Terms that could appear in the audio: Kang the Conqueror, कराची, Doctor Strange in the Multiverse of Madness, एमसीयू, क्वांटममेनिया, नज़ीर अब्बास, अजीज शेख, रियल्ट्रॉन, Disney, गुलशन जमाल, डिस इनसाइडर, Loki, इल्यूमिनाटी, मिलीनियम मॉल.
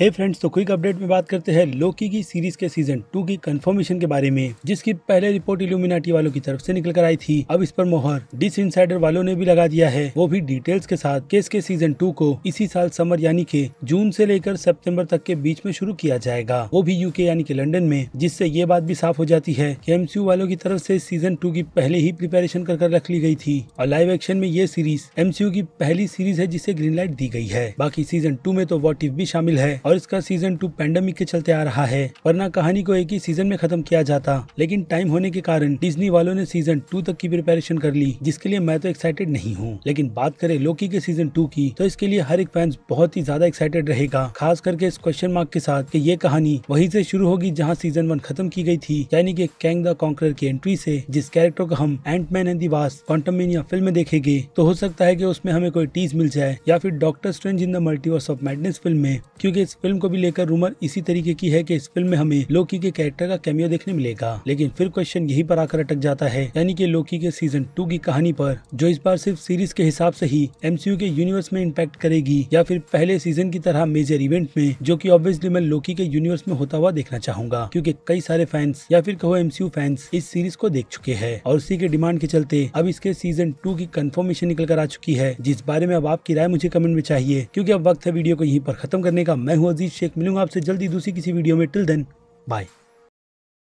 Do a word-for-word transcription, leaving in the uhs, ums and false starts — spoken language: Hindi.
हे फ्रेंड्स, तो क्विक अपडेट में बात करते हैं लोकी की सीरीज के सीजन टू की कंफर्मेशन के बारे में, जिसकी पहले रिपोर्ट इल्यूमिनाटी वालों की तरफ से निकल कर आई थी। अब इस पर मोहर डिस इनसाइडर वालों ने भी लगा दिया है, वो भी डिटेल्स के साथ। केस के सीजन टू को इसी साल समर यानी के जून से लेकर सितंबर तक के बीच में शुरू किया जाएगा, वो भी यूके यानी के लंदन में, जिससे ये बात भी साफ हो जाती है कि एमसीयू वालों की तरफ से सीजन टू की पहले ही प्रिपेरेशन कर कर रख ली गई थी। और लाइव एक्शन में ये सीरीज एमसीयू की पहली सीरीज है जिसे ग्रीन लाइट दी गई है। बाकी सीजन टू में तो व्हाट इफ भी शामिल है, और इसका सीजन टू पैंडेमिक के चलते आ रहा है, वरना कहानी को एक ही सीजन में खत्म किया जाता। लेकिन टाइम होने के कारण डिज्नी वालों ने सीजन टू तक की प्रिपेरेशन कर ली, जिसके लिए मैं तो एक्साइटेड नहीं हूँ। लेकिन बात करें लोकी के सीजन टू की, तो इसके लिए हर एक फैंस बहुत ही ज्यादा एक्साइटेड रहेगा, खास करके इस क्वेश्चन मार्क के साथ कि ये कहानी वहीं से शुरू होगी जहाँ सीजन वन खत्म की गई थी, यानी कि कैंग द कॉन्करर की एंट्री से, जिस कैरेक्टर को हम Ant Man and the Wasp क्वांटममेनिया film में देखेंगे। तो हो सकता है कि उसमें हमें कोई टीज मिल जाए, या फिर Doctor Strange in the Multiverse of Madness film में, क्योंकि इस फिल्म को भी लेकर रूमर इसी तरीके की है कि इस फिल्म में हमें लोकी के कैरेक्टर का कैमियो देखने मिलेगा। लेकिन फिर क्वेश्चन यही पर आकर अटक जाता है, यानी कि लोकी के सीजन टू की कहानी पर, जो इस बार सिर्फ सीरीज के हिसाब से ही एमसीयू के यूनिवर्स में इम्पैक्ट करेगी, या फिर पहले सीजन की तरह मेजर इवेंट में, जो कि ऑब्वियसली मैं लोकी के यूनिवर्स में होता हुआ देखना चाहूंगा, क्योंकि कई सारे फैंस या फिर कहो एमसीयू फैंस इस सीरीज को देख चुके हैं, और उसी के डिमांड के चलते अब इसके सीजन टू की कंफर्मेशन निकल कर आ चुकी है, जिस बारे में अब आपकी राय मुझे कमेंट में चाहिए, क्योंकि अब वक्त है वीडियो को यहीं पर खत्म करने का। मैं हूं अजीज शेख, मिलूंगा आपसे जल्दी दूसरी किसी वीडियो में। Till then bye.